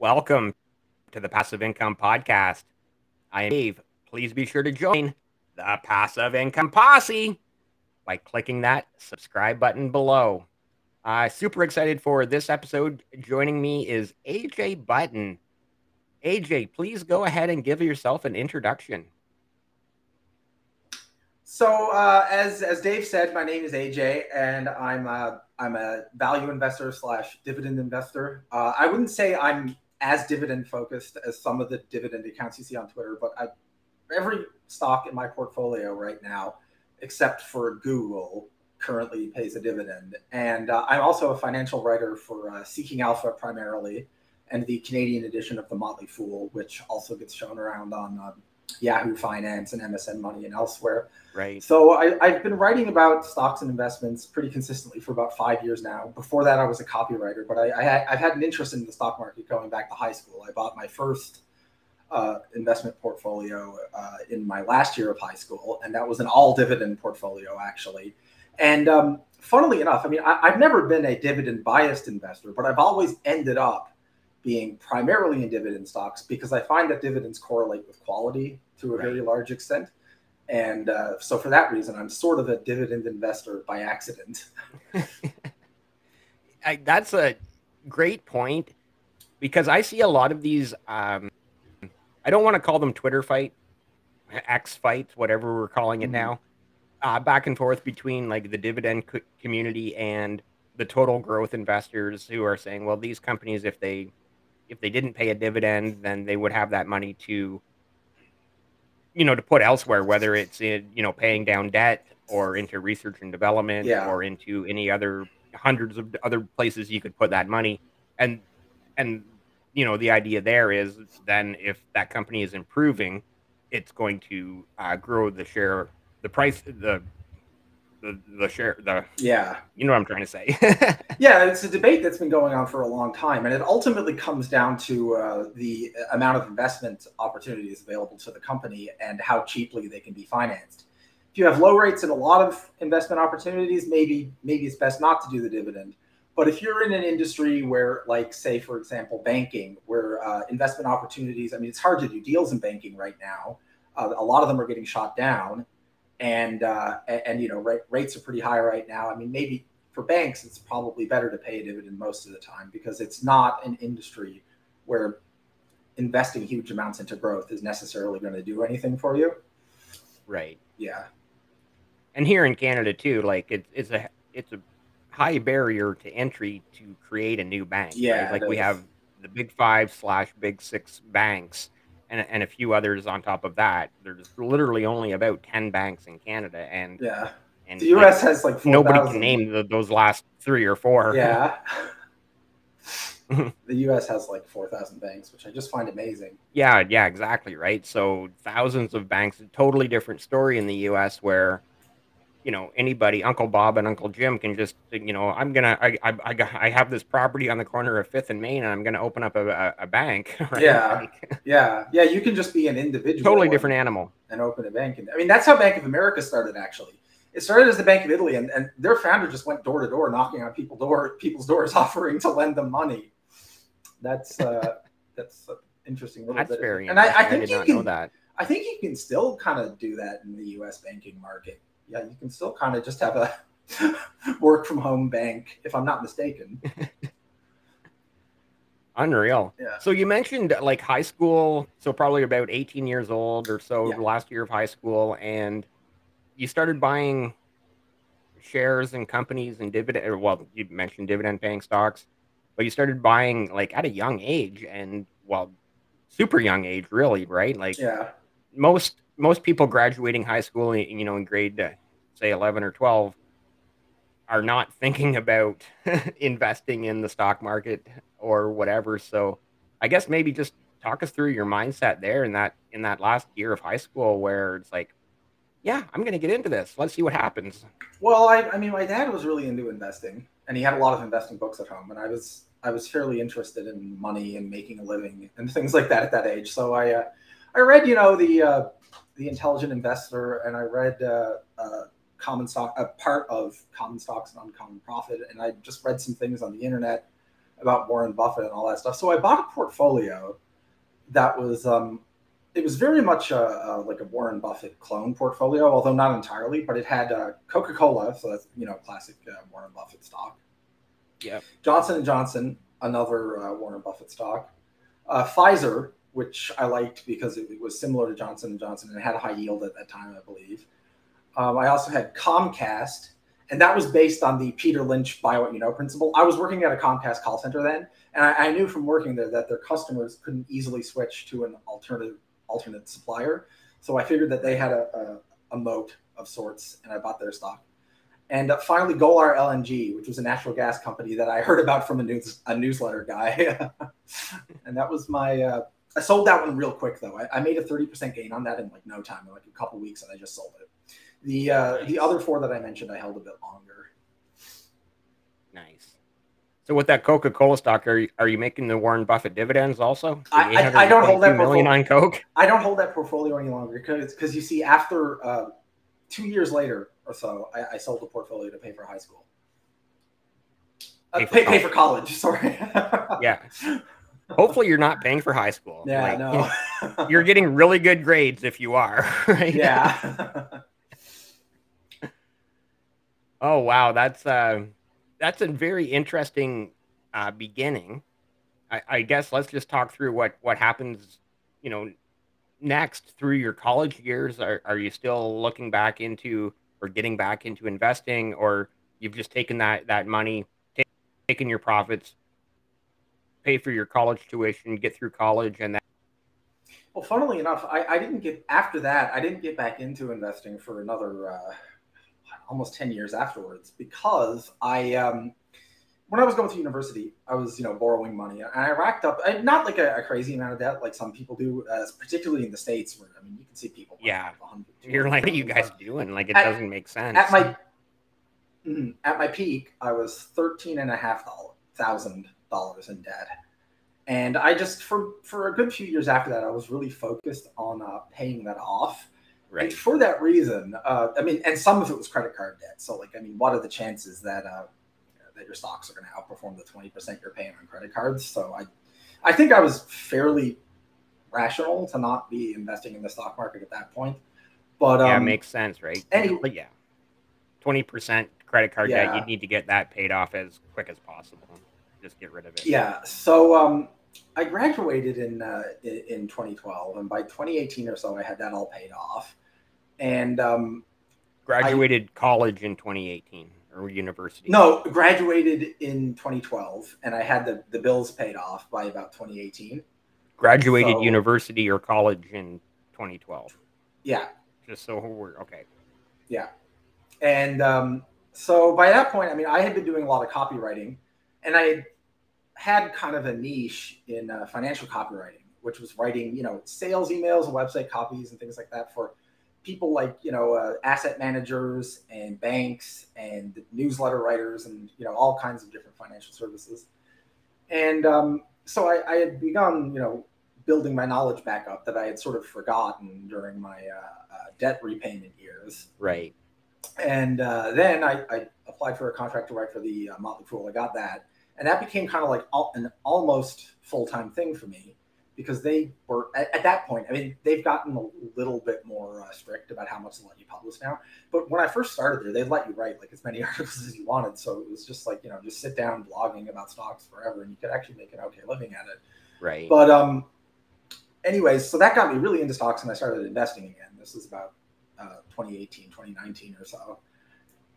Welcome to the Passive Income Podcast. I am Dave. Please be sure to join the Passive Income Posse by clicking that subscribe button below. Super excited for this episode. Joining me is AJ Button. AJ, please go ahead and give yourself an introduction. So as Dave said, my name is AJ, and I'm a value investor slash dividend investor. I wouldn't say I'm as dividend focused as some of the dividend accounts you see on Twitter, but every stock in my portfolio right now, except for Google, currently pays a dividend. And I'm also a financial writer for Seeking Alpha primarily, and the Canadian edition of the Motley Fool, which also gets shown around on Yahoo Finance and MSN Money and elsewhere. Right. So I've been writing about stocks and investments pretty consistently for about 5 years now. Before that, I was a copywriter, but I've had an interest in the stock market going back to high school. I bought my first investment portfolio in my last year of high school, and that was an all dividend portfolio, actually. And funnily enough, I mean, I've never been a dividend biased investor, but I've always ended up being primarily in dividend stocks because I find that dividends correlate with quality to a very large extent. And so for that reason, I'm sort of a dividend investor by accident. That's a great point, because I see a lot of these, I don't want to call them Twitter fight, X fights, whatever we're calling it now, back and forth between like the dividend community and the total growth investors who are saying, well, these companies, if they didn't pay a dividend, then they would have that money to, you know, to put elsewhere, whether it's in, you know, paying down debt or into research and development or into any other hundreds of other places you could put that money. And, you know, the idea there is then if that company is improving, it's going to grow the share, the price, the share, the, you know what I'm trying to say. Yeah, it's a debate that's been going on for a long time, and it ultimately comes down to the amount of investment opportunities available to the company and how cheaply they can be financed. If you have low rates and a lot of investment opportunities, maybe it's best not to do the dividend. But if you're in an industry where, like, say, for example, banking, where investment opportunities, I mean, it's hard to do deals in banking right now. A lot of them are getting shot down. And you know, rates are pretty high right now. I mean, maybe for banks, it's probably better to pay a dividend most of the time, because it's not an industry where investing huge amounts into growth is necessarily going to do anything for you. Right. Yeah. And here in Canada too, like it's a high barrier to entry to create a new bank. Yeah. Right? Like we have the big five slash big six banks. And a few others on top of that. There's literally only about 10 banks in Canada, and and the U.S. like, has like 4,000. Nobody can name those last three or four. Yeah, the U.S. has like 4,000 banks, which I just find amazing. Yeah, yeah, exactly, right. So thousands of banks. A totally different story in the U.S. where, you know, anybody, Uncle Bob and Uncle Jim, can just, you know, I have this property on the corner of 5th and Main, and I'm going to open up a bank. Right? Yeah. Like, yeah. You can just be an individual. Totally different animal. And open a bank. I mean, that's how Bank of America started, actually. It started as the Bank of Italy, and their founder just went door to door, knocking on people's doors, offering to lend them money. That's, that's an interesting little bit. That's very interesting. And I think you can still kind of do that in the U.S. banking market. Yeah, you can still kind of just have a work-from-home bank, if I'm not mistaken. Unreal. Yeah. So you mentioned, like, high school, so probably about 18 years old or so, the last year of high school, and you started buying shares and companies and dividend, well, you mentioned dividend-paying stocks, but you started buying, like, at a young age, and, well, super young age, really, right? Like, most people graduating high school, you know, in grade, say 11 or 12, are not thinking about investing in the stock market or whatever. So I guess maybe just talk us through your mindset there in that last year of high school, where it's like, yeah, I'm going to get into this. Let's see what happens. Well, I mean, my dad was really into investing, and he had a lot of investing books at home. And I was fairly interested in money and making a living and things like that at that age. So I read, you know, The Intelligent Investor, and I read Common Stock, a part of Common Stocks and Uncommon Profit, and I just read some things on the internet about Warren Buffett and all that stuff. So I bought a portfolio that was, it was very much like a Warren Buffett clone portfolio, although not entirely, but it had Coca-Cola. So that's, you know, classic Warren Buffett stock. Yeah. Johnson and Johnson, another Warren Buffett stock. Pfizer, which I liked because it was similar to Johnson and Johnson and it had a high yield at that time, I believe. I also had Comcast, and that was based on the Peter Lynch buy what you know principle. I was working at a Comcast call center then, and I knew from working there that their customers couldn't easily switch to an alternate supplier. So I figured that they had a moat of sorts, and I bought their stock. And finally, Golar LNG, which was a natural gas company that I heard about from a newsletter guy. And that was my... I sold that one real quick, though. I made a 30% gain on that in like no time, in like a couple weeks, and I just sold it. Nice. The other four that I mentioned, I held a bit longer. Nice. So with that Coca-Cola stock, are you making the Warren Buffett dividends also? I don't hold that portfolio on Coke. I don't hold that portfolio any longer because you see, after 2 years later or so, I sold the portfolio to pay for high school. Pay for college. Sorry. Yeah. Hopefully you're not paying for high school. Yeah, like, no. You're getting really good grades if you are. Right? Yeah. Oh, wow. That's a very interesting beginning. I guess let's just talk through what happens, you know, next through your college years. Are you still looking back into or getting back into investing, or you've just taken that money, taken your profits, pay for your college tuition, get through college, and that? Well, funnily enough, after that, I didn't get back into investing for another almost 10 years afterwards, because when I was going to university, I was, you know, borrowing money, and I racked up, not like a crazy amount of debt like some people do, particularly in the States, where, I mean, you can see people. Yeah. You're like, what are you guys doing? Like, it doesn't make sense. At my peak, I was $13,500 in debt. And I just, for a good few years after that, I was really focused on paying that off. Right. And for that reason, I mean, and some of it was credit card debt. So, like, I mean, what are the chances that that your stocks are going to outperform the 20% you're paying on credit cards? So I think I was fairly rational to not be investing in the stock market at that point. But yeah, it makes sense, right? But yeah, 20% credit card debt, you'd need to get that paid off as quick as possible. Just get rid of it. Yeah. So I graduated in 2012, and by 2018 or so, I had that all paid off. And college in 2018 or university? No, graduated in 2012, and I had the bills paid off by about 2018. Graduated university or college in 2012. Yeah. Just so we're okay. Yeah. And so by that point, I mean, I had been doing a lot of copywriting, and I had kind of a niche in financial copywriting, which was writing, you know, sales emails and website copies and things like that for people like, you know, asset managers and banks and newsletter writers and, you know, all kinds of different financial services. And so I had begun, you know, building my knowledge back up that I had sort of forgotten during my debt repayment years. Right. And then I applied for a contract to write for the Motley Fool. I got that. And that became kind of like an almost full-time thing for me, because they were, at that point, I mean, they've gotten a little bit more strict about how much they let you publish now. But when I first started there, they'd let you write like as many articles as you wanted. So it was just like, you know, just sit down blogging about stocks forever, and you could actually make an okay living at it. Right. But anyways, so that got me really into stocks, and I started investing again. This is about 2018, 2019 or so.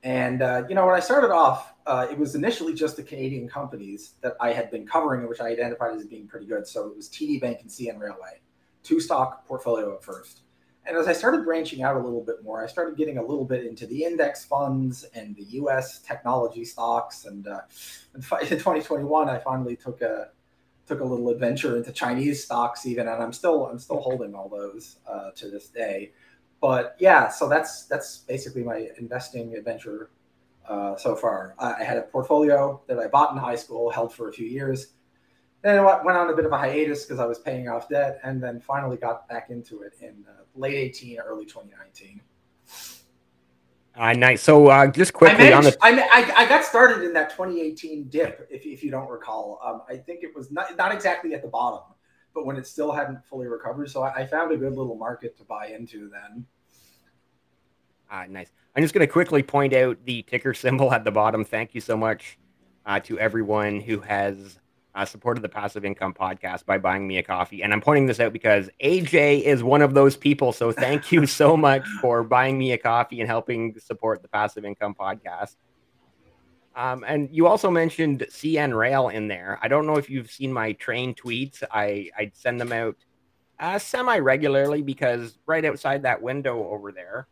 And, you know, when I started off, it was initially just the Canadian companies that I had been covering and which I identified as being pretty good. So it was TD Bank and CN Railway, two stock portfolio at first. And as I started branching out a little bit more, I started getting a little bit into the index funds and the U.S. technology stocks. And in 2021, I finally took a little adventure into Chinese stocks even. And I'm still holding all those to this day. But yeah, so that's basically my investing adventure so far. I had a portfolio that I bought in high school, held for a few years, then I went on a bit of a hiatus because I was paying off debt, and then finally got back into it in late 2018, early 2019. Nice. So just quickly, I got started in that 2018 dip, if you don't recall. I think it was not exactly at the bottom, but when it still hadn't fully recovered. So I found a good little market to buy into then. Nice. I'm just going to quickly point out the ticker symbol at the bottom. Thank you so much to everyone who has supported the Passive Income Podcast by buying me a coffee. And I'm pointing this out because AJ is one of those people. So thank you so much for buying me a coffee and helping support the Passive Income Podcast. And you also mentioned CN Rail in there. I don't know if you've seen my train tweets. I send them out semi-regularly because right outside that window over there,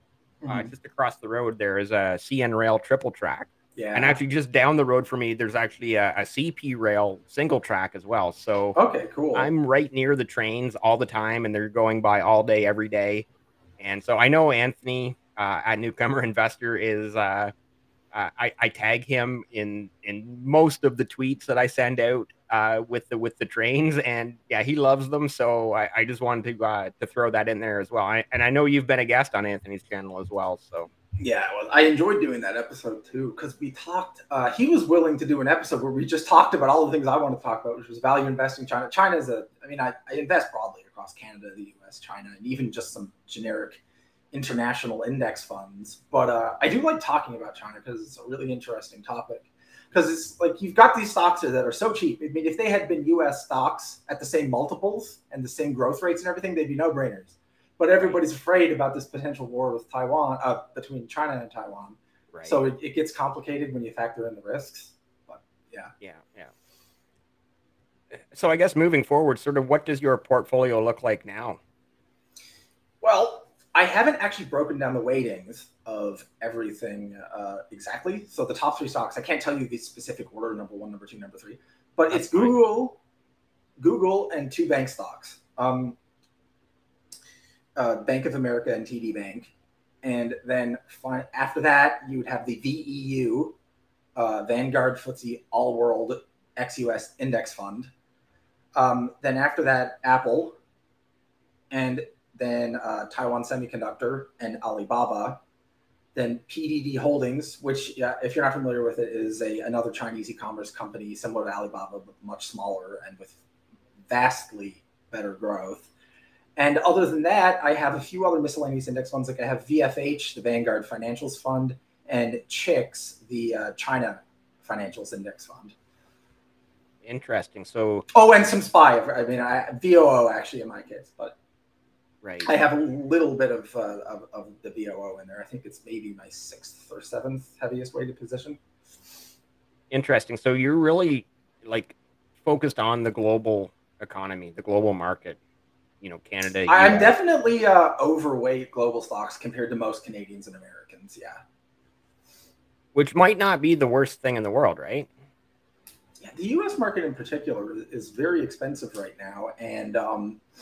just across the road, there is a CN Rail triple track. Yeah. And actually just down the road for me, there's actually a CP Rail single track as well. So okay, cool. I'm right near the trains all the time, and they're going by all day, every day. And so I know Anthony at Newcomer Investor is... I tag him in most of the tweets that I send out with the trains, and yeah, he loves them. So I just wanted to throw that in there as well. And I know you've been a guest on Anthony's channel as well. So yeah, well, I enjoyed doing that episode too, because we talked. He was willing to do an episode where we just talked about all the things I want to talk about, which was value investing. China is a. I mean, I invest broadly across Canada, the U.S., China, and even just some generic international index funds, but I do like talking about China because it's a really interesting topic, because it's like you've got these stocks that are so cheap. I mean, if they had been U.S. stocks at the same multiples and the same growth rates and everything, they'd be no-brainers, but everybody's afraid about this potential war with Taiwan, between China and Taiwan, right? So it gets complicated when you factor in the risks, but yeah. So I guess moving forward, sort of what does your portfolio look like now? Well, I haven't actually broken down the weightings of everything exactly. So the top three stocks, I can't tell you the specific order, number one, number two, number three, but that's it's fine. Google, and two bank stocks, Bank of America and TD Bank. And then after that, you would have the VEU, Vanguard FTSE All World XUS Index Fund. Then after that, Apple, and then Taiwan Semiconductor and Alibaba, then PDD Holdings, which, if you're not familiar with it, is another Chinese e-commerce company similar to Alibaba, but much smaller and with vastly better growth. And other than that, I have a few other miscellaneous index funds. Like I have VFH, the Vanguard Financials Fund, and CHIX, the China Financials Index Fund. Interesting. So, oh, and some SPY. I mean, VOO actually in my case, but. Right. I have a little bit of the VOO in there. I think it's maybe my 6th or 7th heaviest weighted position. Interesting. So you're really like focused on the global economy, the global market, you know, Canada. I'm definitely overweight global stocks compared to most Canadians and Americans. Yeah. Which might not be the worst thing in the world, right? Yeah, the U.S. market in particular is very expensive right now, and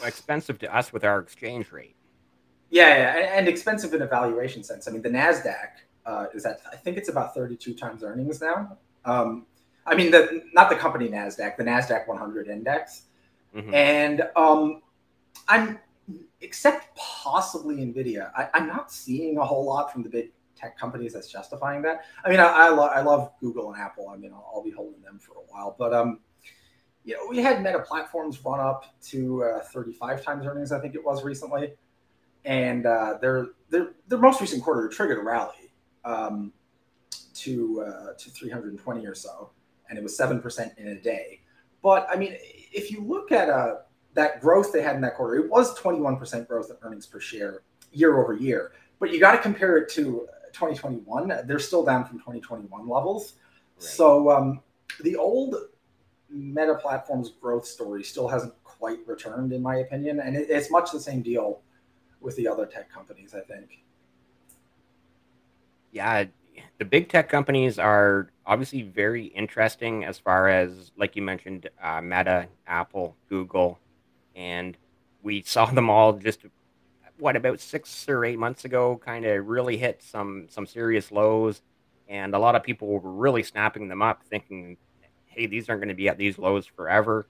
expensive to us with our exchange rate. Yeah, and expensive in a valuation sense. I mean, the NASDAQ is at, I think it's about 32 times earnings now. I mean, not the company NASDAQ, the NASDAQ 100 index. Mm-hmm. And I'm, except possibly NVIDIA, I'm not seeing a whole lot from the big tech companies that's justifying that. I mean, I love Google and Apple. I mean, I'll be holding them for a while. But, you know, we had Meta Platforms run up to 35 times earnings, I think it was recently. And their most recent quarter triggered a rally to 320 or so. And it was 7% in a day. But, I mean, if you look at that growth they had in that quarter, it was 21% growth in earnings per share year over year. But you got to compare it to 2021. They're still down from 2021 levels. Right. So the old Meta Platforms growth story still hasn't quite returned, in my opinion. And it's much the same deal with the other tech companies, I think. Yeah, the big tech companies are obviously very interesting as far as, like you mentioned, Meta, Apple, Google. And we saw them all just... what, about 6 or 8 months ago, kind of really hit some serious lows. And a lot of people were really snapping them up thinking, hey, these aren't going to be at these lows forever.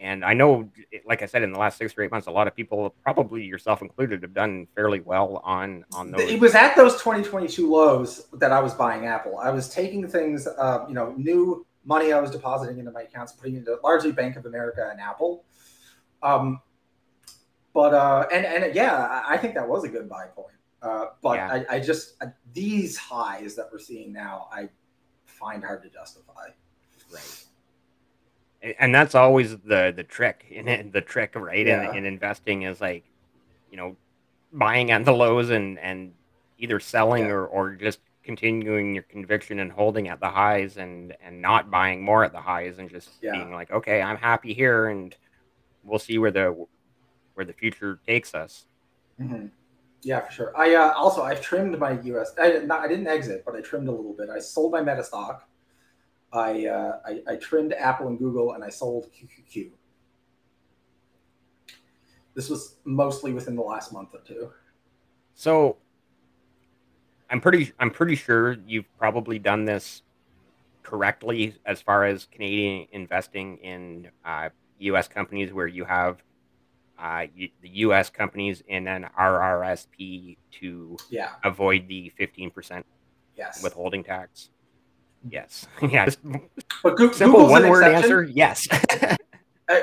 And I know, like I said, in the last 6 or 8 months, a lot of people, probably yourself included, have done fairly well on those. It was at those 2022 lows that I was buying Apple. I was taking things, you know, new money I was depositing into my accounts, putting into largely Bank of America and Apple. But yeah, I think that was a good buy point. But yeah. I just these highs that we're seeing now, I find hard to justify. Right. And that's always the trick in the trick, right? Yeah. In investing is, like, you know, buying at the lows and either selling, yeah, or just continuing your conviction and holding at the highs and not buying more at the highs and just, yeah, being like, okay, I'm happy here and we'll see where the future takes us. Mm-hmm. Yeah, for sure. I also, I've trimmed my US. I didn't exit, but I trimmed a little bit. I sold my Meta stock. I trimmed Apple and Google, and I sold QQQ. This was mostly within the last month or two. So I'm pretty sure you've probably done this correctly as far as Canadian investing in U.S. companies, where you have the U.S. companies in an RRSP to, yeah, avoid the 15%, yes, withholding tax. Yes. Yeah. But simple one-word answer. Yes.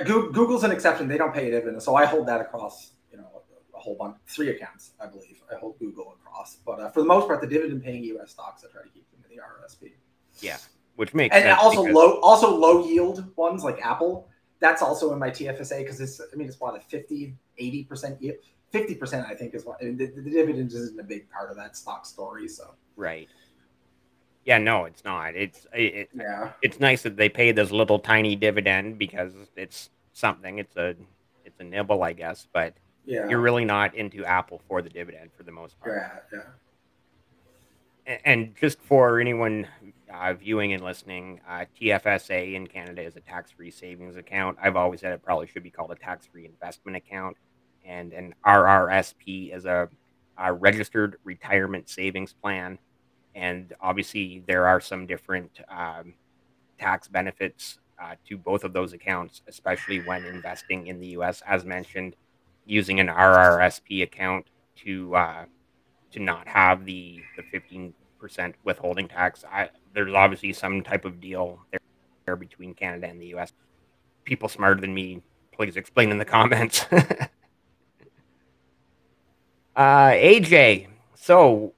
Google's an exception. They don't pay a dividend, so I hold that across, you know, a whole bunch, 3 accounts, I believe. I hold Google across, but for the most part, the dividend-paying U.S. stocks, I try to keep them in the RRSP. Yeah, which makes sense, and also low yield ones like Apple. That's also in my TFSA because it's, I mean, it's about a 50-80% yield. 50%, I think, is what, I mean, the dividend isn't a big part of that stock story. So right. Yeah, no, it's not. It's nice that they pay this little tiny dividend because it's something. It's a nibble, I guess. But yeah, you're really not into Apple for the dividend for the most part. Yeah, yeah. And just for anyone viewing and listening, TFSA in Canada is a tax-free savings account. I've always said it probably should be called a tax-free investment account, and an RRSP is a registered retirement savings plan. And obviously, there are some different tax benefits to both of those accounts, especially when investing in the U.S. As mentioned, using an RRSP account to not have the 15% withholding tax. There's obviously some type of deal there between Canada and the U.S. People smarter than me, please explain in the comments. AJ, so...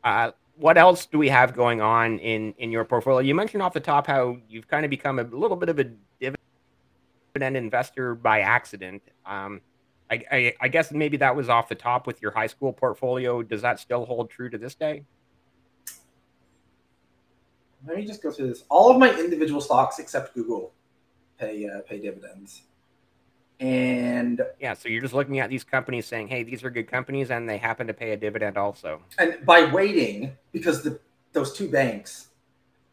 what else do we have going on in your portfolio? You mentioned off the top how you've kind of become a little bit of a dividend investor by accident. I guess maybe that was off the top with your high school portfolio. Does that still hold true to this day? Let me just go through this. All of my individual stocks except Google pay dividends. And yeah, so you're just looking at these companies saying, hey, these are good companies, and they happen to pay a dividend also. And by waiting, because those two banks,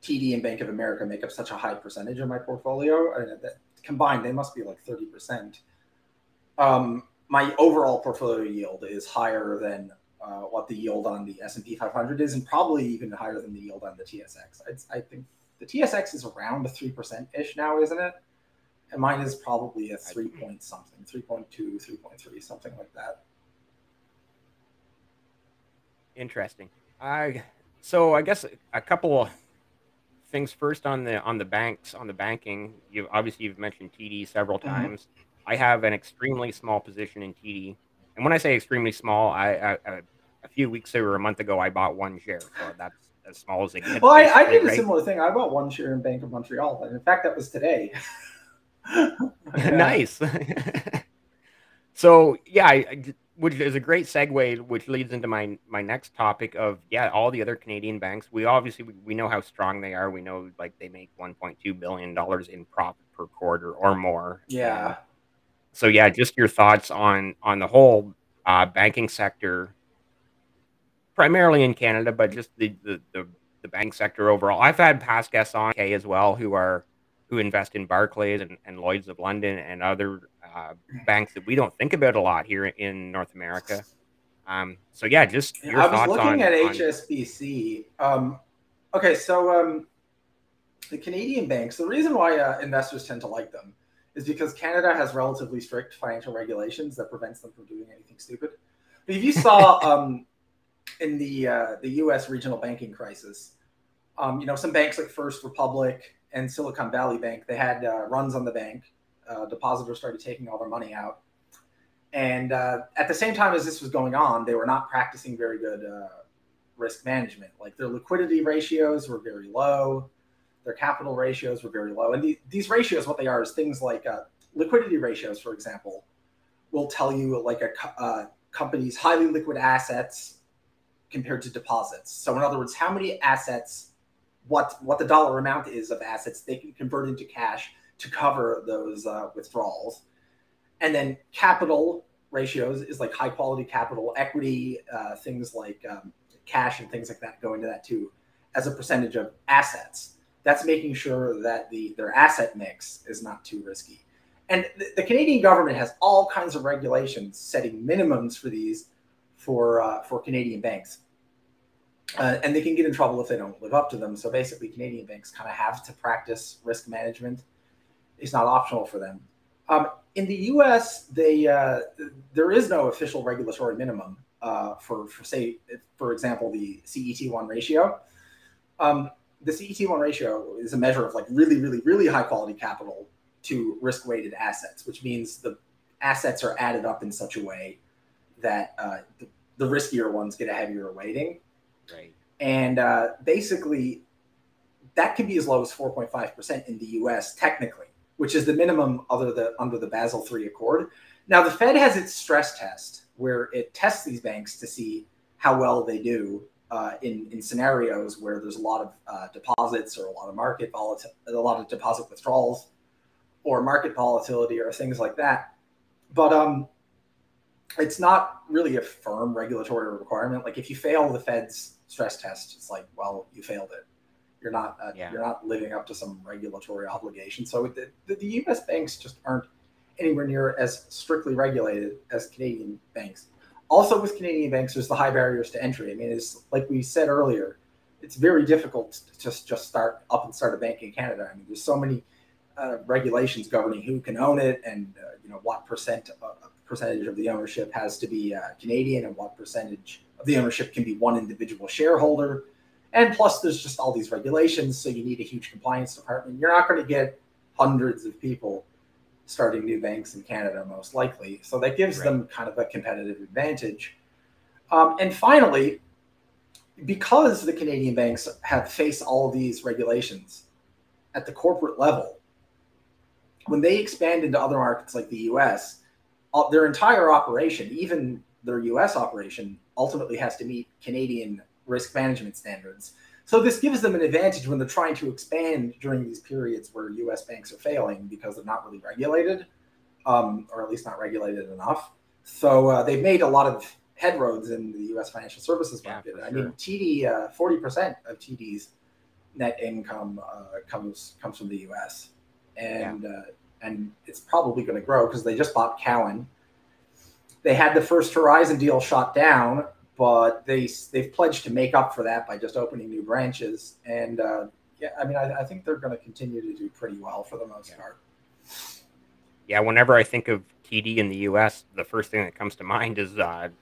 TD and Bank of America, make up such a high percentage of my portfolio, and that combined, they must be like 30%. My overall portfolio yield is higher than what the yield on the S&P 500 is, and probably even higher than the yield on the TSX. I think the TSX is around 3%-ish now, isn't it? And mine is probably a 3 point something, 3.2, 3.3, something like that. Interesting. So I guess a couple of things first on the banks, on the banking. You've mentioned TD several times. Mm-hmm. I have an extremely small position in TD, and when I say extremely small, I a few weeks or a month ago I bought 1 share. So that's as small as it gets. Well, I did, right? A similar thing. I bought 1 share in Bank of Montreal, and in fact, that was today. Nice. So yeah, which is a great segue, which leads into my next topic of, yeah, all the other Canadian banks. We obviously we know how strong they are. We know, like, they make $1.2 billion in profit per quarter or more. Yeah. So yeah, just your thoughts on the whole banking sector, primarily in Canada, but just the bank sector overall. I've had past guests on as well who invest in Barclays and Lloyds of London and other banks that we don't think about a lot here in North America. So yeah, just your thoughts on... I was looking at HSBC. Okay, so the Canadian banks, the reason why investors tend to like them is because Canada has relatively strict financial regulations that prevents them from doing anything stupid. But if you saw in the U.S. regional banking crisis, you know, some banks like First Republic and Silicon Valley Bank, they had runs on the bank. Depositors started taking all their money out. And at the same time as this was going on, they were not practicing very good risk management. Like their liquidity ratios were very low. Their capital ratios were very low. And these ratios, what they are is things like liquidity ratios, for example, will tell you like a company's highly liquid assets compared to deposits. So in other words, how many assets, what the dollar amount is of assets they can convert into cash to cover those withdrawals. And then capital ratios is like high quality capital, equity, things like cash and things like that go into that too, as a percentage of assets. That's making sure that their asset mix is not too risky. And the Canadian government has all kinds of regulations setting minimums for these for Canadian banks. And they can get in trouble if they don't live up to them. So basically Canadian banks kind of have to practice risk management. It's not optional for them. In the US, there is no official regulatory minimum for example, the CET1 ratio. The CET1 ratio is a measure of like really, really, really high quality capital to risk-weighted assets, which means the assets are added up in such a way that the riskier ones get a heavier weighting. Right. And basically, that can be as low as 4.5% in the US technically, which is the minimum under the Basel III Accord. Now, the Fed has its stress test where it tests these banks to see how well they do in scenarios where there's a lot of deposits or a lot of market volatility, a lot of deposit withdrawals or market volatility or things like that. But it's not really a firm regulatory requirement. Like if you fail the Fed's stress test, it's like, well, you failed it. You're not you're not living up to some regulatory obligation. So the U.S. banks just aren't anywhere near as strictly regulated as Canadian banks. Also with Canadian banks, there's the high barriers to entry. I mean, it's like we said earlier, it's very difficult to just start a bank in Canada. I mean, there's so many regulations governing who can own it and you know what percentage of the ownership has to be Canadian and what percentage of the ownership can be one individual shareholder. And plus, there's just all these regulations, so you need a huge compliance department. You're not going to get hundreds of people starting new banks in Canada, most likely. So that gives them kind of a competitive advantage. And finally, because the Canadian banks have faced all these regulations at the corporate level, when they expand into other markets like the U.S., their entire operation, even their U.S. operation, ultimately has to meet Canadian risk management standards. So this gives them an advantage when they're trying to expand during these periods where U.S. banks are failing because they're not really regulated, or at least not regulated enough. So they've made a lot of headroads in the U.S. financial services market. I mean, 40% of TD's net income comes from the U.S. And it's probably going to grow because they just bought Cowen. They had the First Horizon deal shot down, but they've pledged to make up for that by just opening new branches. And yeah, I mean, I think they're going to continue to do pretty well for the most part. Yeah, whenever I think of TD in the U.S., the first thing that comes to mind is Boston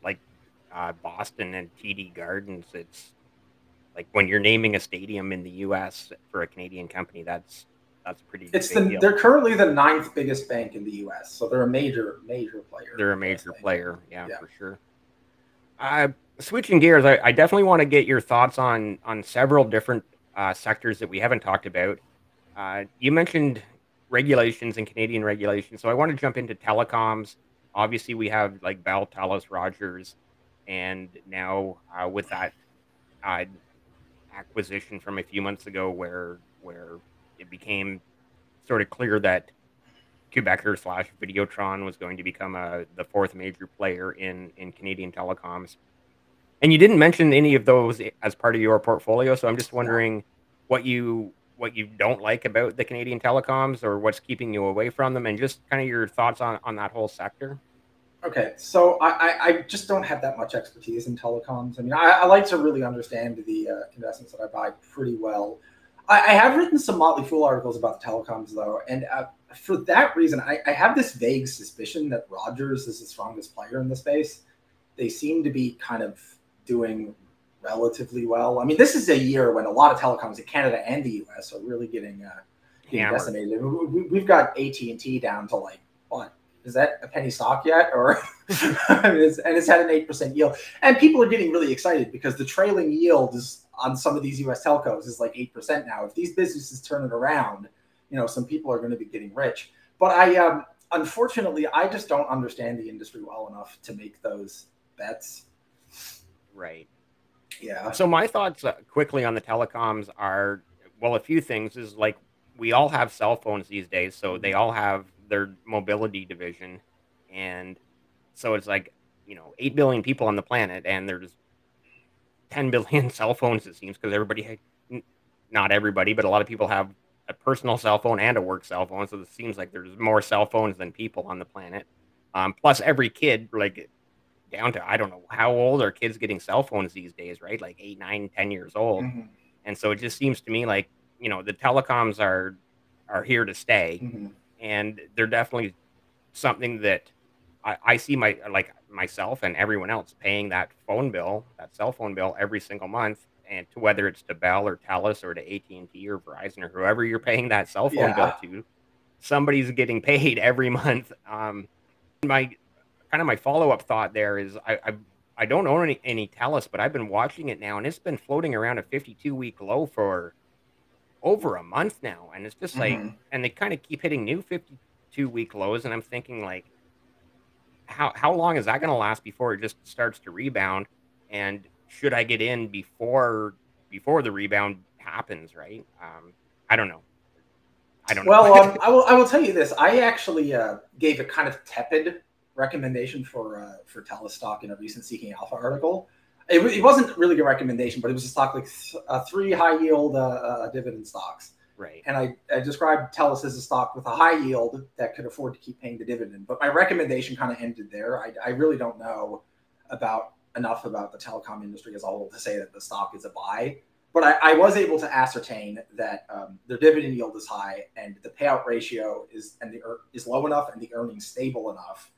and TD Gardens. It's like when you're naming a stadium in the U.S. for a Canadian company, that's pretty big. They're currently the 9th biggest bank in the U.S., so they're a major player. They're a major player, yeah, for sure. Switching gears, I definitely want to get your thoughts on several different sectors that we haven't talked about. You mentioned regulations and Canadian regulations, so I want to jump into telecoms. Obviously, we have like Bell, Telus, Rogers, and now with that acquisition from a few months ago where it became sort of clear that Quebecer/Videotron was going to become the fourth major player in Canadian telecoms. And you didn't mention any of those as part of your portfolio, so I'm just wondering what you don't like about the Canadian telecoms or what's keeping you away from them and just kind of your thoughts on that whole sector. Okay, so I just don't have that much expertise in telecoms. I mean, I like to really understand the investments that I buy pretty well. I have written some Motley Fool articles about the telecoms, though, and for that reason, I have this vague suspicion that Rogers is the strongest player in the space. They seem to be kind of doing relatively well. I mean, this is a year when a lot of telecoms in Canada and the U.S. are really getting decimated. We've got AT&T down to like, what? Is that a penny stock yet? Or I mean, it's had an 8% yield. And people are getting really excited because the trailing yield is on some of these U.S. telcos is like 8% now. If these businesses turn it around, you know, some people are going to be getting rich. But unfortunately, I just don't understand the industry well enough to make those bets. Right. Yeah. So my thoughts quickly on the telecoms are, well, a few things is like we all have cell phones these days, so they all have their mobility division. And so it's like, you know, 8 billion people on the planet and there's 10 billion cell phones, it seems, because everybody, not everybody, but a lot of people have a personal cell phone and a work cell phone. So it seems like there's more cell phones than people on the planet. Plus every kid, like down to, I don't know, how old are kids getting cell phones these days, right? Like 8, 9, 10 years old. Mm-hmm. And so it just seems to me like, you know, the telecoms are here to stay. Mm-hmm. And they're definitely something that I see myself and everyone else paying that phone bill, that cell phone bill every single month, and to whether it's to Bell or Telus or to AT&T or Verizon or whoever you're paying that cell phone bill to, somebody's getting paid every month. My follow-up thought there is I don't own any Telus, but I've been watching it now, and it's been floating around a 52-week low for over a month now, and it's just like, and they kind of keep hitting new 52-week lows, and I'm thinking like, how long is that going to last before it just starts to rebound? And should I get in before the rebound happens? Right? I don't know. Well, I will tell you this. I actually gave a kind of tepid recommendation for Telus stock in a recent Seeking Alpha article. It wasn't really a recommendation, but it was a stock like three high yield dividend stocks. Right. And I described Telus as a stock with a high yield that could afford to keep paying the dividend. But my recommendation kind of ended there. I really don't know enough about the telecom industry as a whole to say that the stock is a buy. But I was able to ascertain that their dividend yield is high and the payout ratio is low enough and the earnings stable enough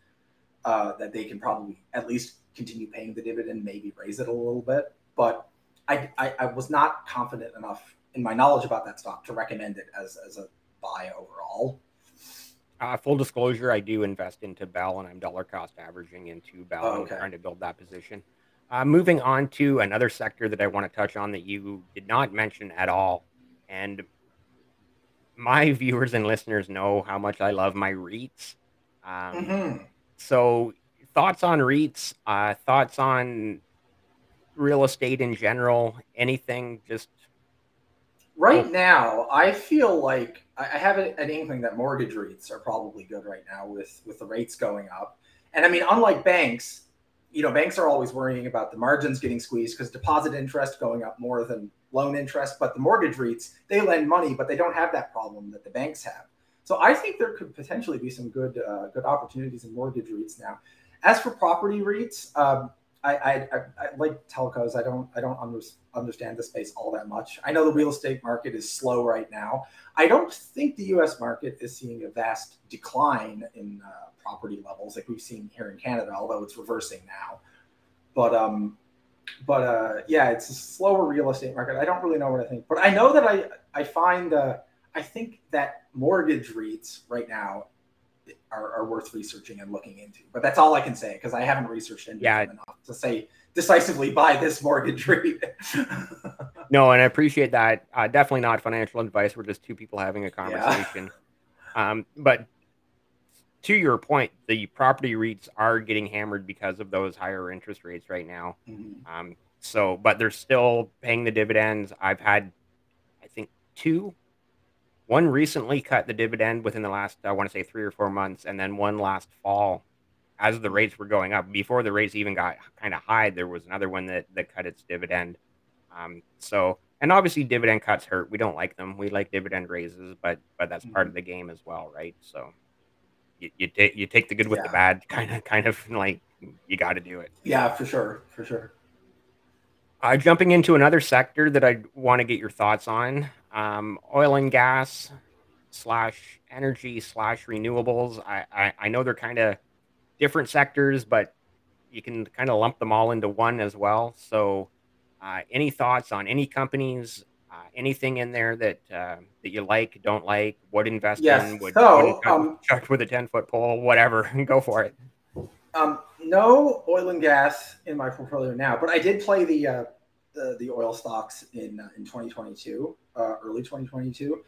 that they can probably at least continue paying the dividend, maybe raise it a little bit. But I was not confident enough in my knowledge about that stock to recommend it as a buy overall. Full disclosure, I do invest into Bell, and I'm dollar cost averaging into Bell and trying to build that position. Moving on to another sector that I want to touch on that you did not mention at all. And my viewers and listeners know how much I love my REITs. So thoughts on REITs, thoughts on real estate in general, anything just... Right now, I feel like I have an inkling that mortgage REITs are probably good right now with the rates going up. And I mean, unlike banks, you know, banks are always worrying about the margins getting squeezed because deposit interest going up more than loan interest. But the mortgage REITs, they lend money, but they don't have that problem that the banks have. So I think there could potentially be some good opportunities in mortgage REITs now. As for property REITs, I like telcos. I don't understand the space all that much. I know the real estate market is slow right now. I don't think the U.S. market is seeing a vast decline in property levels like we've seen here in Canada, although it's reversing now. But yeah, it's a slower real estate market. I don't really know what I think, but I know that I find I think that mortgage REITs right now are worth researching and looking into, but that's all I can say because I haven't researched into them enough to say decisively buy this mortgage REIT. No, and I appreciate that. Definitely not financial advice. We're just two people having a conversation. Yeah. But to your point, the property REITs are getting hammered because of those higher interest rates right now. Mm-hmm. So, but they're still paying the dividends. I've had, I think, one recently cut the dividend within the last, I want to say 3 or 4 months, and then one last fall as the rates were going up. Before the rates even got kind of high, there was another one that cut its dividend. So, and obviously dividend cuts hurt. We don't like them. We like dividend raises, but that's part of the game as well, right? So you take the good with the bad, kind of like you got to do it. Yeah, for sure. Jumping into another sector that I want to get your thoughts on, oil and gas. slash energy slash renewables. I know they're kind of different sectors, but you can kind of lump them all into one as well. So any thoughts on any companies, anything in there that that you like, don't like, would invest in, would chuck with a 10-foot pole, whatever, go for it. No oil and gas in my portfolio now, but I did play the oil stocks in 2022, early 2022.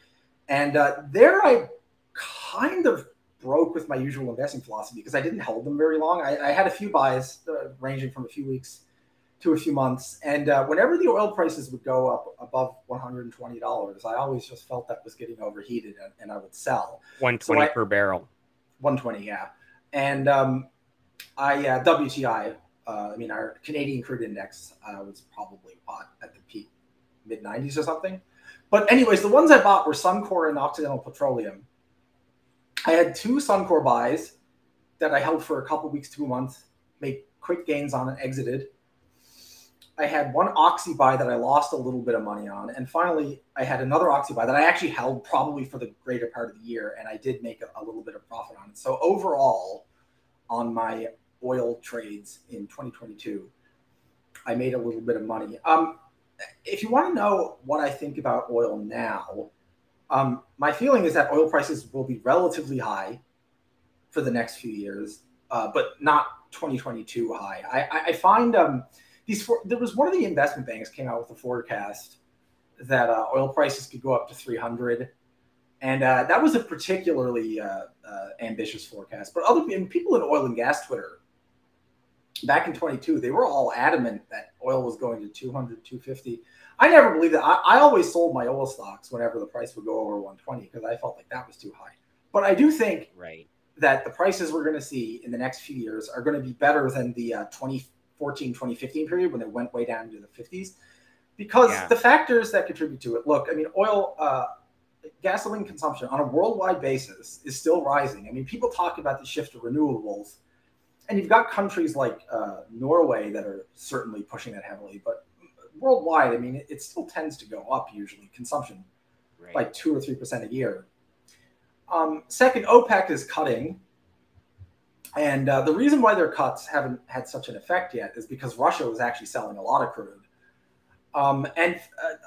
And there I kind of broke with my usual investing philosophy because I didn't hold them very long. I had a few buys ranging from a few weeks to a few months. And whenever the oil prices would go up above $120, I always just felt that was getting overheated and I would sell. 120 per barrel. 120, yeah. And WTI, I mean, our Canadian crude index was probably bought at the peak, mid-90s or something. But anyways, the ones I bought were Suncor and Occidental Petroleum. I had two Suncor buys that I held for a couple weeks, 2 months, made quick gains on and exited. I had one Oxy buy that I lost a little bit of money on. And finally, I had another Oxy buy that I actually held probably for the greater part of the year. And I did make a little bit of profit on it. So overall, on my oil trades in 2022, I made a little bit of money. If you want to know what I think about oil now, my feeling is that oil prices will be relatively high for the next few years, but not 2022 high. I find there was one of the investment banks came out with a forecast that oil prices could go up to 300. And that was a particularly ambitious forecast. But people in oil and gas Twitter back in 22, they were all adamant that oil was going to 200, 250. I never believed that. I always sold my oil stocks whenever the price would go over 120 because I felt like that was too high. But I do think that the prices we're going to see in the next few years are going to be better than the 2014, 2015 period when they went way down into the 50s. Because the factors that contribute to it, look, I mean, oil... gasoline consumption on a worldwide basis is still rising. I mean, people talk about the shift to renewables, and you've got countries like Norway that are certainly pushing that heavily. But worldwide, I mean, it still tends to go up usually, consumption, by 2 or 3% a year. Second, OPEC is cutting. And the reason why their cuts haven't had such an effect yet is because Russia was actually selling a lot of crude.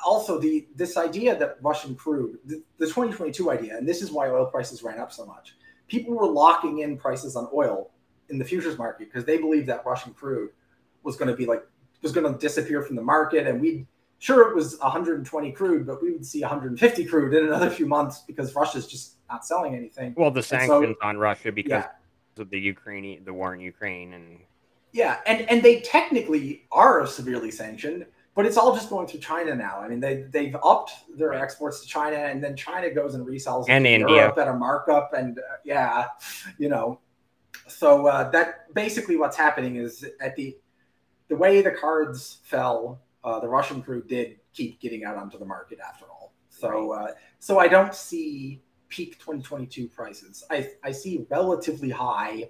Also this idea that Russian crude, the 2022 idea, and this is why oil prices ran up so much. People were locking in prices on oil in the futures market because they believed that Russian crude was going to be was going to disappear from the market. And it was 120 crude, but we would see 150 crude in another few months because Russia's just not selling anything. Well, the sanctions on Russia because of the war in Ukraine. And they technically are severely sanctioned. But it's all just going through China now. I mean, they've upped their exports to China, and then China goes and resells and Europe at a markup. And so that basically what's happening is at the way the cards fell, the Russian crude did keep getting out onto the market after all. So so I don't see peak 2022 prices. I see relatively high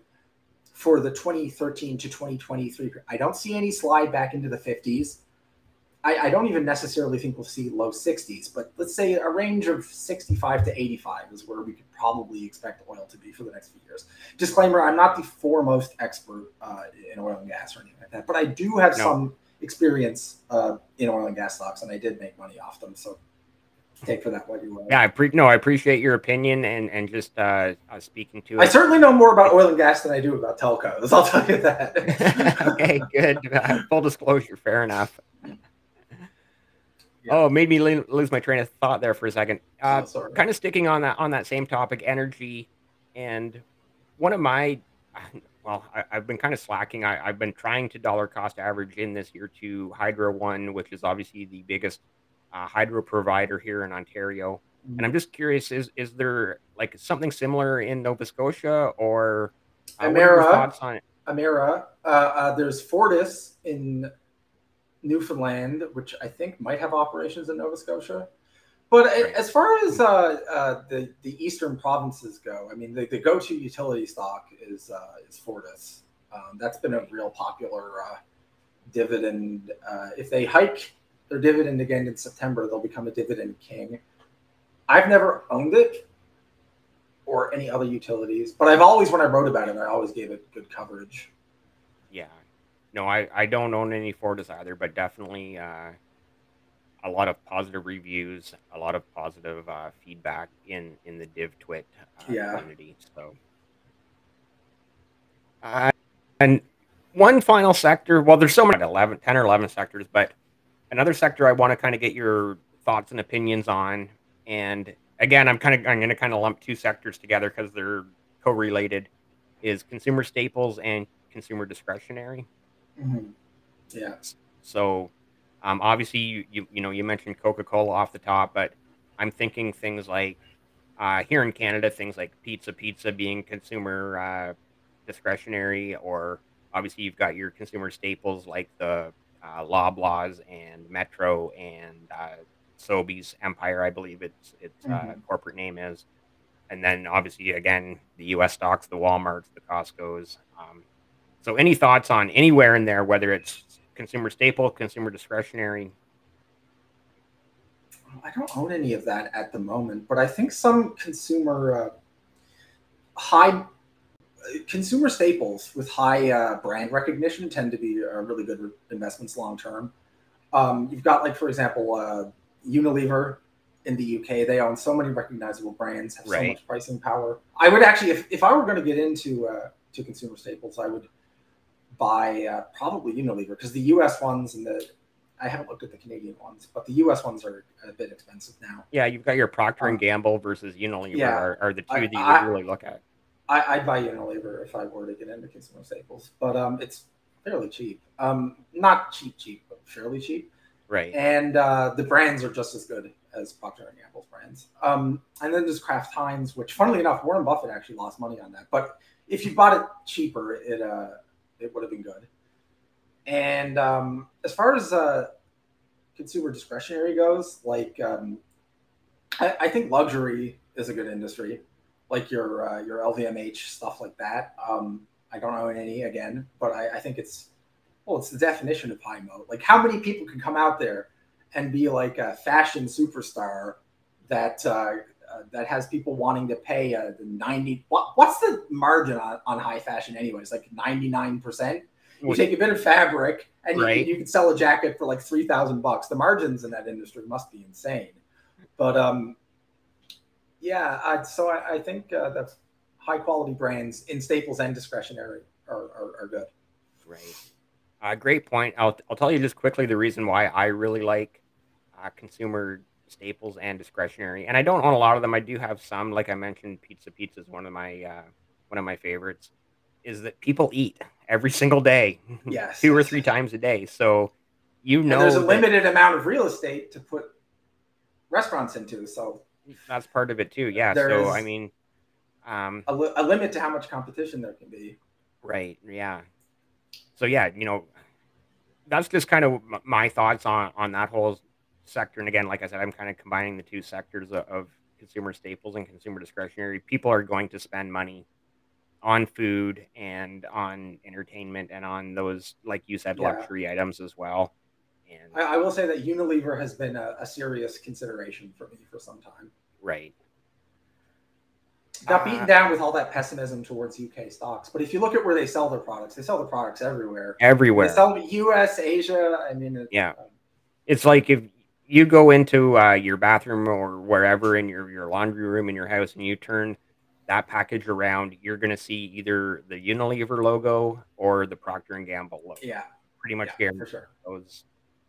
for the 2013 to 2023. I don't see any slide back into the 50s. I don't even necessarily think we'll see low 60s, but let's say a range of 65 to 85 is where we could probably expect oil to be for the next few years. Disclaimer, I'm not the foremost expert in oil and gas or anything like that, but I do have some experience in oil and gas stocks, and I did make money off them. So take for that what you will. Yeah, I appreciate your opinion and just speaking to it. I certainly know more about oil and gas than I do about telcos. I'll tell you that. Okay, good. Full disclosure, fair enough. Yeah. Oh, made me lose my train of thought there for a second. Kind of sticking on that same topic, energy, and one of my, I've been kind of slacking. I've been trying to dollar cost average in this year to Hydro One, which is obviously the biggest hydro provider here in Ontario. Mm-hmm. And I'm just curious, is there like something similar in Nova Scotia or Amera, thoughts on it? Amera, there's Fortis in Newfoundland, which I think might have operations in Nova Scotia. But as far as the eastern provinces go, I mean, the go-to utility stock is Fortis. That's been a real popular dividend. If they hike their dividend again in September, they'll become a dividend king. I've never owned it, or any other utilities. But I've always, when I wrote about it, I always gave it good coverage. Yeah. No, I don't own any Fortis either, but definitely a lot of positive reviews, a lot of positive feedback in the DivTwit community. So, and one final sector, well, there's so many, 10 or 11 sectors, but another sector I want to kind of get your thoughts and opinions on. And again, I'm going to lump two sectors together because they're co-related, is consumer staples and consumer discretionary. Mm-hmm. Yeah. So obviously, you mentioned Coca-Cola off the top, but I'm thinking things like here in Canada, things like Pizza Pizza being consumer discretionary, or obviously you've got your consumer staples like the Loblaws and Metro and Sobeys Empire, I believe its mm-hmm. Corporate name is. And then obviously, again, the U.S. stocks, the Walmarts, the Costcos. So any thoughts on anywhere in there, whether it's consumer staple, consumer discretionary? I don't own any of that at the moment, but I think some consumer consumer staples with high brand recognition tend to be really good investments long term. You've got, like, for example, Unilever in the UK. They own so many recognizable brands, have so much pricing power. I would actually, if I were going to get into to consumer staples, I would buy probably Unilever, because the U.S. ones and I haven't looked at the Canadian ones, but the U.S. ones are a bit expensive now. Yeah, you've got your Procter and Gamble versus Unilever are the two that you would really look at. I'd buy Unilever if I were to get into consumer staples, but it's fairly cheap. Not cheap, but fairly cheap. Right. And the brands are just as good as Procter and Gamble's brands. And then there's Kraft Heinz, which, funnily enough, Warren Buffett actually lost money on that. But if you bought it cheaper, it would have been good. And as far as consumer discretionary goes, like I think luxury is a good industry, like your LVMH, stuff like that. I don't own any, again, but I think it's the definition of high mode. Like, how many people can come out there and be like a fashion superstar that that has people wanting to pay the 90. What's the margin on high fashion anyways? Like 99%. You take a bit of fabric and you can sell a jacket for like $3,000. The margins in that industry must be insane. But so I think that high quality brands in staples and discretionary are good. Right. Great point. I'll tell you just quickly the reason why I really like consumer staples and discretionary, and I don't own a lot of them. I do have some, like I mentioned, Pizza is one of my favorites, is that people eat every single day, yes, two or three times a day. So, there's a limited amount of real estate to put restaurants into. So that's part of it too. Yeah. So, I mean, a limit to how much competition there can be. Right. Yeah. So yeah, that's just kind of my thoughts on that whole sector. And again, like I said, I'm kind of combining the two sectors of consumer staples and consumer discretionary. People are going to spend money on food and on entertainment and on those, like you said, luxury items as well. And I will say that Unilever has been a serious consideration for me for some time. Right. Got beaten down with all that pessimism towards UK stocks. But if you look at where they sell their products, everywhere. Everywhere. They sell them US, Asia. I mean, it's like if you go into your bathroom or wherever in your laundry room in your house and you turn that package around, you're going to see either the Unilever logo or the Procter & Gamble logo. Yeah. Pretty much guaranteed. For sure. Those.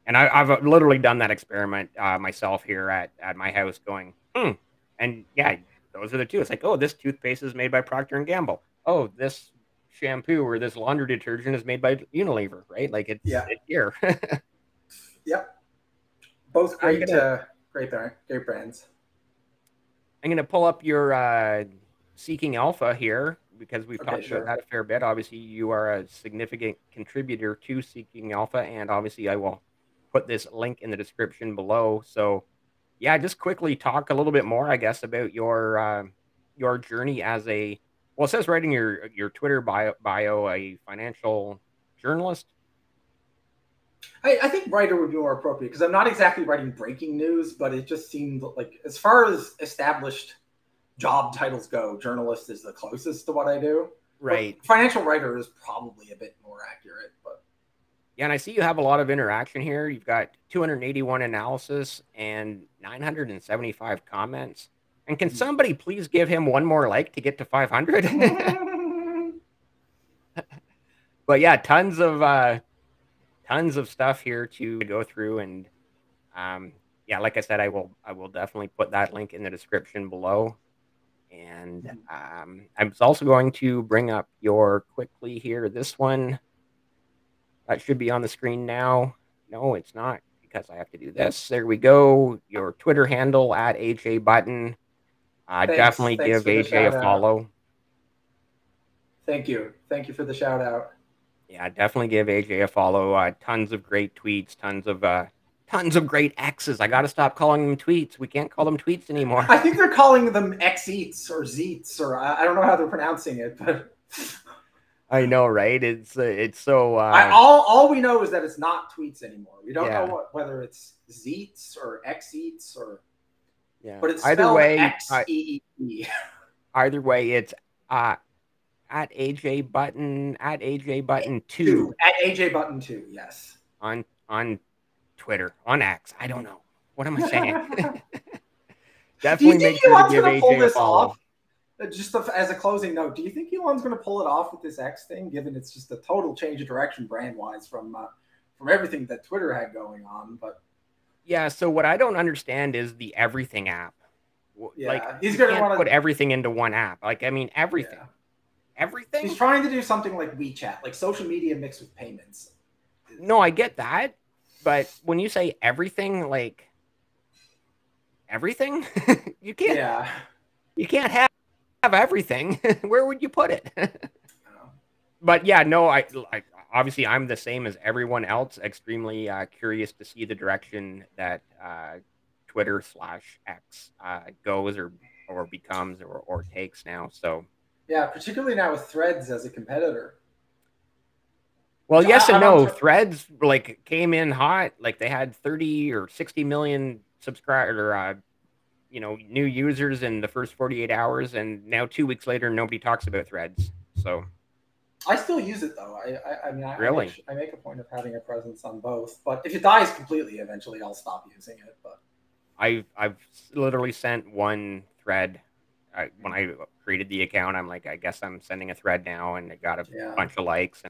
And I've literally done that experiment myself here at my house going, And yeah, those are the two. It's like, oh, this toothpaste is made by Procter & Gamble. Oh, this shampoo or this laundry detergent is made by Unilever, right? Like it's here. Yep. Both great brands. I'm going to pull up your Seeking Alpha here because we've talked about that a fair bit. Obviously, you are a significant contributor to Seeking Alpha, and obviously I will put this link in the description below. So yeah, just quickly talk a little bit more, I guess, about your journey as it says right in your Twitter bio, a financial journalist. I think writer would be more appropriate because I'm not exactly writing breaking news, but it just seemed like, as far as established job titles go, journalist is the closest to what I do. Right. But financial writer is probably a bit more accurate, but. Yeah, and I see you have a lot of interaction here. You've got 281 analysis and 975 comments. And can somebody please give him one more like to get to 500? But yeah, tons of stuff here to go through. And yeah, like I said, I will definitely put that link in the description below. And I was also going to bring up your quickly here. This one that should be on the screen now. No, it's not, because I have to do this. There we go. Your Twitter handle at AJ Button. Definitely give AJ a follow. Thank you. Thank you for the shout out. Yeah, definitely give AJ a follow. Tons of great tweets, tons of great X's. I got to stop calling them tweets. We can't call them tweets anymore. I think they're calling them X-eats or Zeets, or I don't know how they're pronouncing it, but I know, right? It's so all we know is that it's not tweets anymore. We don't know whether it's Zeets or X-eats or but it's either way, X-E-E-E. Either way, it's at AJ Button, at AJ Button 2. At AJ Button 2, yes. On Twitter, on X. I don't know. What am I saying? Definitely make sure to give AJ a follow. Just as a closing note, do you think Elon's going to pull it off with this X thing, given it's just a total change of direction brand-wise from everything that Twitter had going on? But yeah, so what I don't understand is the everything app. Yeah, like, he's going to want to put everything into one app. Like, I mean, everything. Yeah. Everything? He's trying to do something like WeChat, like social media mixed with payments. No, I get that. But when you say everything, like everything, you can't. Yeah. You can't have everything. Where would you put it? But yeah, no, I obviously I'm the same as everyone else. Extremely curious to see the direction that Twitter /X goes or becomes or takes now. So. Yeah, particularly now with Threads as a competitor. Well, yes and no. Threads like came in hot. Like they had 30 or 60 million subscriber, you know, new users in the first 48 hours, and now 2 weeks later, nobody talks about Threads. So, I still use it though. I mean, really, I make a point of having a presence on both. But if it dies completely, eventually, I'll stop using it. But I've literally sent one thread. When I created the account, I'm like, I guess I'm sending a thread now, and it got a bunch of likes.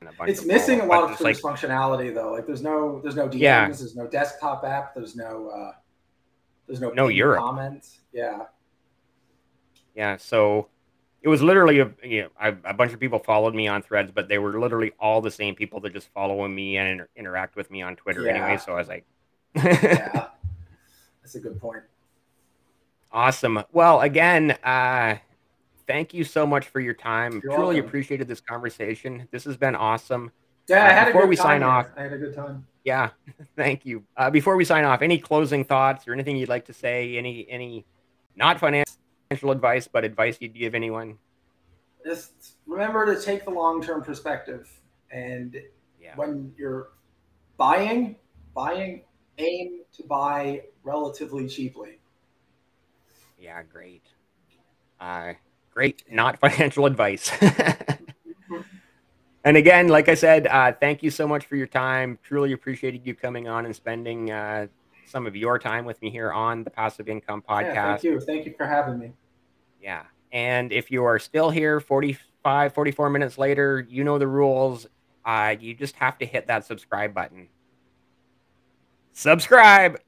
And a bunch it's of missing a lot of Twitter's functionality, though. Like, there's no DMs, there's no desktop app, there's no comments. Yeah, yeah. So it was literally a bunch of people followed me on Threads, but they were literally all the same people that just follow me and interact with me on Twitter anyway. So I was like, yeah, that's a good point. Awesome. Well, again, thank you so much for your time. Truly appreciated this conversation. This has been awesome. Yeah, I had a good time. I had a good time. Yeah, thank you. Before we sign off, any closing thoughts or anything you'd like to say? Any not financial advice, but advice you'd give anyone? Just remember to take the long-term perspective. And when you're buying, aim to buy relatively cheaply. Yeah, great. Great, not financial advice. And again, like I said, thank you so much for your time. Truly appreciated you coming on and spending some of your time with me here on the Passive Income Podcast. Yeah, thank you. Thank you for having me. Yeah. And if you are still here 44 minutes later, you know the rules. You just have to hit that subscribe button. Subscribe.